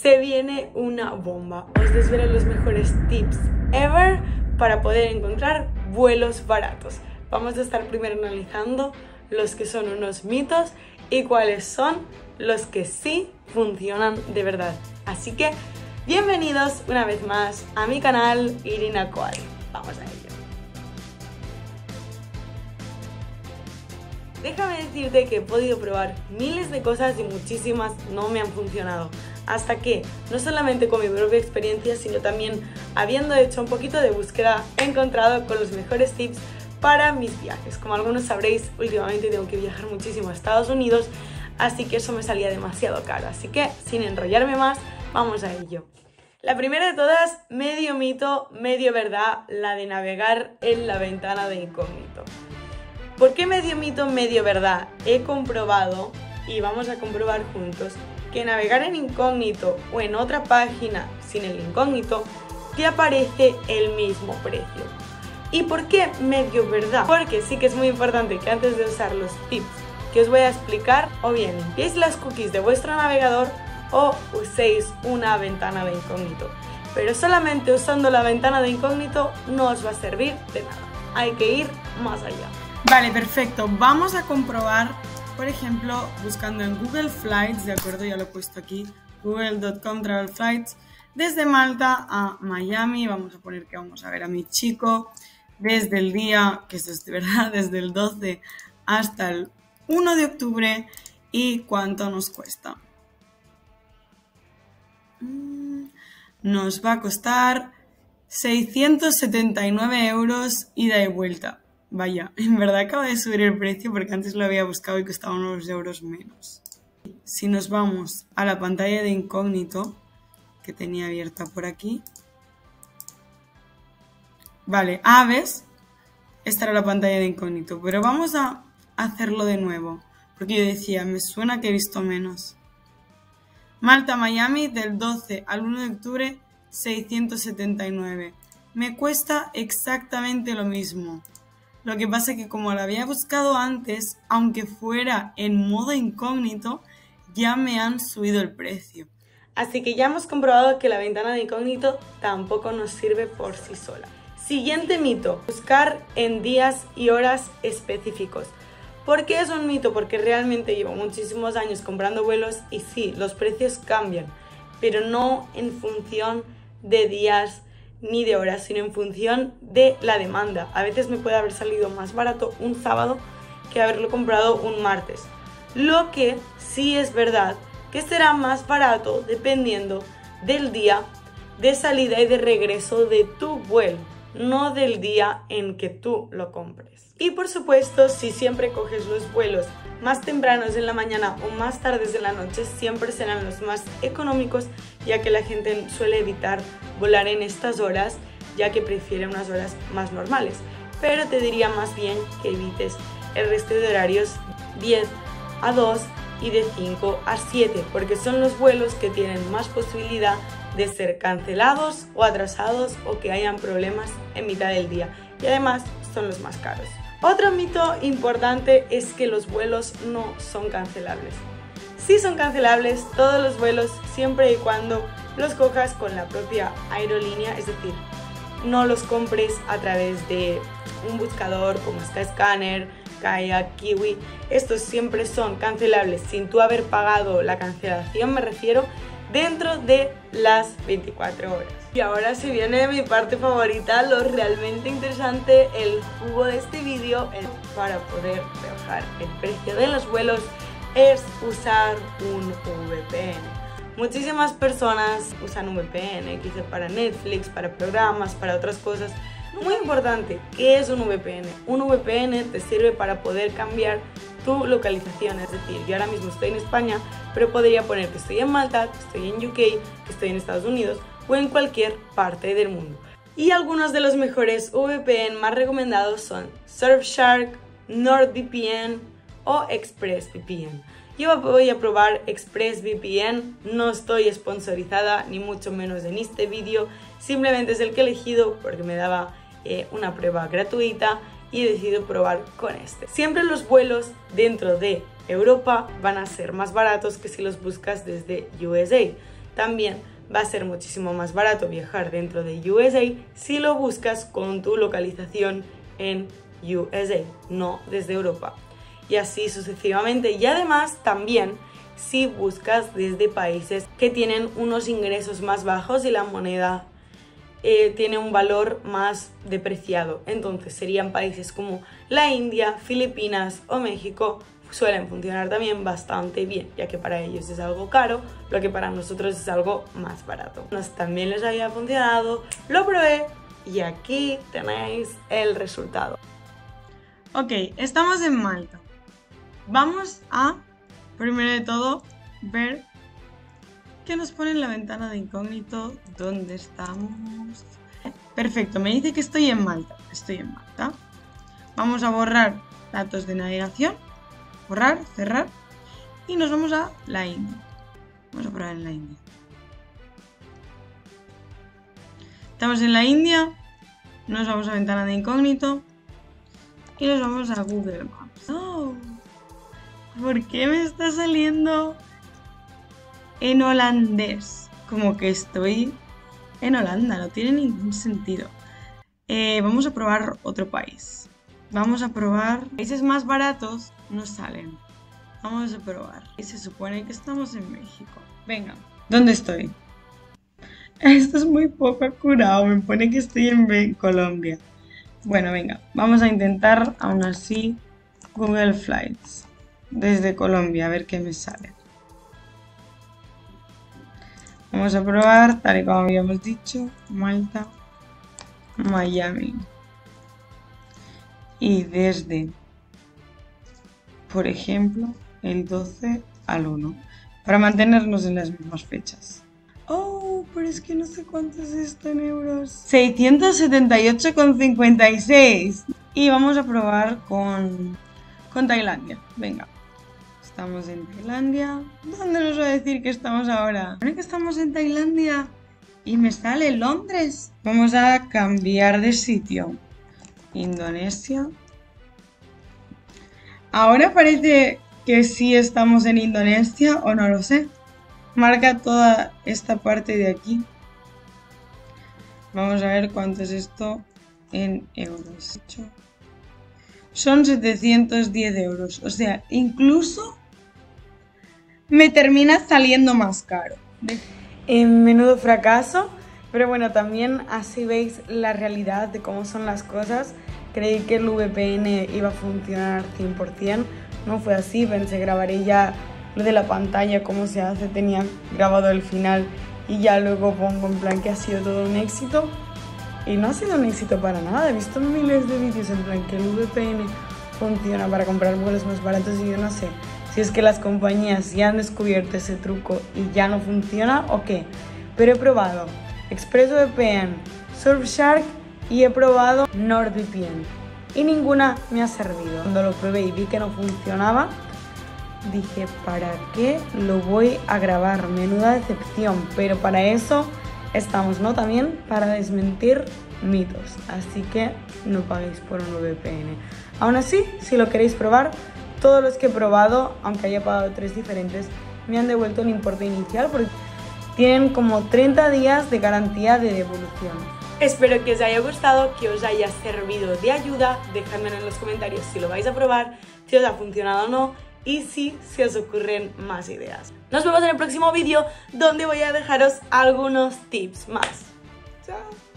se viene una bomba. Os desvelo los mejores tips ever para poder encontrar vuelos baratos. Vamos a estar primero analizando los que son unos mitos y cuáles son los que sí funcionan de verdad. Así que bienvenidos una vez más a mi canal Irina Coal. Vamos a ello. Déjame decirte que he podido probar miles de cosas y muchísimas no me han funcionado. Hasta que, no solamente con mi propia experiencia, sino también habiendo hecho un poquito de búsqueda, he encontrado con los mejores tips para mis viajes. Como algunos sabréis, últimamente tengo que viajar muchísimo a Estados Unidos, así que eso me salía demasiado caro. Así que, sin enrollarme más, vamos a ello. La primera de todas, medio mito, medio verdad, la de navegar en la ventana de incógnito. ¿Por qué medio mito, medio verdad? He comprobado, y vamos a comprobar juntos, que navegar en incógnito o en otra página sin el incógnito te aparece el mismo precio. ¿Y por qué medio verdad? Porque sí que es muy importante que antes de usar los tips que os voy a explicar, o bien limpiéis las cookies de vuestro navegador o uséis una ventana de incógnito. Pero solamente usando la ventana de incógnito no os va a servir de nada. Hay que ir más allá. Vale, perfecto. Vamos a comprobar. Por ejemplo, buscando en Google Flights, de acuerdo, ya lo he puesto aquí, google.com travel flights, desde Malta a Miami, vamos a poner que vamos a ver a mi chico, desde el día, que esto es de verdad, desde el 12 hasta el 1 de octubre, y cuánto nos cuesta. Nos va a costar 679 euros ida y vuelta. Vaya, en verdad acaba de subir el precio porque antes lo había buscado y costaba unos euros menos. Si nos vamos a la pantalla de incógnito que tenía abierta por aquí. Vale, ¿ves? Esta era la pantalla de incógnito, pero vamos a hacerlo de nuevo. Porque yo decía, me suena que he visto menos. Malta, Miami, del 12 al 1 de octubre, 679. Me cuesta exactamente lo mismo. Lo que pasa es que como la había buscado antes, aunque fuera en modo incógnito, ya me han subido el precio. Así que ya hemos comprobado que la ventana de incógnito tampoco nos sirve por sí sola. Siguiente mito, buscar en días y horas específicos. ¿Por qué es un mito? Porque realmente llevo muchísimos años comprando vuelos y sí, los precios cambian, pero no en función de días ni de horas, sino en función de la demanda. A veces me puede haber salido más barato un sábado que haberlo comprado un martes. Lo que sí es verdad que será más barato dependiendo del día de salida y de regreso de tu vuelo, no del día en que tú lo compres. Y por supuesto, si siempre coges los vuelos más tempranos en la mañana o más tardes en la noche, siempre serán los más económicos, ya que la gente suele evitar volar en estas horas, ya que prefiere unas horas más normales. Pero te diría más bien que evites el resto de horarios 10 a 2 y de 5 a 7, porque son los vuelos que tienen más posibilidad de ser cancelados o atrasados o que hayan problemas en mitad del día, y además son los más caros. Otro mito importante es que los vuelos no son cancelables. Sí son cancelables todos los vuelos siempre y cuando los cojas con la propia aerolínea, es decir, no los compres a través de un buscador como Skyscanner, Kayak, Kiwi. Estos siempre son cancelables sin tú haber pagado la cancelación, me refiero, dentro de las 24 horas. Y ahora sí viene mi parte favorita, lo realmente interesante, el jugo de este vídeo. Para poder bajar el precio de los vuelos es usar un VPN. Muchísimas personas usan un VPN, quizá para Netflix, para programas, para otras cosas. Muy importante, ¿qué es un VPN? Un VPN te sirve para poder cambiar tu localización, es decir, yo ahora mismo estoy en España, pero podría poner que estoy en Malta, que estoy en UK, que estoy en Estados Unidos o en cualquier parte del mundo. Y algunos de los mejores VPN más recomendados son Surfshark, NordVPN o ExpressVPN. Yo voy a probar ExpressVPN, no estoy sponsorizada ni mucho menos en este vídeo, simplemente es el que he elegido porque me daba una prueba gratuita y he decidido probar con este. Siempre los vuelos dentro de Europa van a ser más baratos que si los buscas desde USA, También va a ser muchísimo más barato viajar dentro de USA si lo buscas con tu localización en USA, no desde Europa. Y así sucesivamente. Y además también si buscas desde países que tienen unos ingresos más bajos y la moneda tiene un valor más depreciado. Entonces serían países como la India, Filipinas o México. Suelen funcionar también bastante bien, ya que para ellos es algo caro, lo que para nosotros es algo más barato. Nos también les había funcionado, lo probé y aquí tenéis el resultado. Ok, estamos en Malta. Vamos a, primero de todo, ver qué nos pone en la ventana de incógnito, dónde estamos. Perfecto, me dice que estoy en Malta. Estoy en Malta. Vamos a borrar datos de navegación. Borrar, cerrar. Y nos vamos a la India. Vamos a probar en la India. Estamos en la India. Nos vamos a ventana de incógnito. Y nos vamos a Google Maps. Oh, ¿por qué me está saliendo en holandés? Como que estoy en Holanda. No tiene ningún sentido. Vamos a probar otro país. Vamos a probar países más baratos. No salen. Vamos a probar. Y se supone que estamos en México. Venga. ¿Dónde estoy? Esto es muy poco acurado. Me pone que estoy en Colombia. Bueno, venga. Vamos a intentar, aún así, Google Flights. Desde Colombia. A ver qué me sale. Vamos a probar, tal y como habíamos dicho, Malta, Miami. Y desde, por ejemplo, el 12 al 1, para mantenernos en las mismas fechas. Oh, pero es que no sé cuánto es esto en euros. 678,56. Y vamos a probar con Tailandia. Venga, estamos en Tailandia. ¿Dónde nos va a decir que estamos ahora? Ahora que estamos en Tailandia y me sale Londres. Vamos a cambiar de sitio. Indonesia. Ahora parece que sí estamos en Indonesia, o no lo sé. Marca toda esta parte de aquí. Vamos a ver cuánto es esto en euros. Son 710 euros. O sea, incluso me termina saliendo más caro. Menudo fracaso. Pero bueno, también así veis la realidad de cómo son las cosas. Creí que el VPN iba a funcionar 100%, no fue así, pensé grabaré ya lo de la pantalla, cómo se hace, tenía grabado el final y ya luego pongo en plan que ha sido todo un éxito y no ha sido un éxito para nada, he visto miles de vídeos en plan que el VPN funciona para comprar vuelos más baratos y yo no sé si es que las compañías ya han descubierto ese truco y ya no funciona o qué, pero he probado ExpressVPN, Surfshark y he probado NordVPN y ninguna me ha servido. Cuando lo probé y vi que no funcionaba, dije, ¿para qué lo voy a grabar? Menuda decepción, pero para eso estamos, ¿no? También para desmentir mitos, así que no paguéis por un VPN. Aún así, si lo queréis probar, todos los que he probado, aunque haya pagado 3 diferentes, me han devuelto el importe inicial porque tienen como 30 días de garantía de devolución. Espero que os haya gustado, que os haya servido de ayuda. Dejadmelo en los comentarios si lo vais a probar, si os ha funcionado o no y si os ocurren más ideas. Nos vemos en el próximo vídeo donde voy a dejaros algunos tips más. ¡Chao!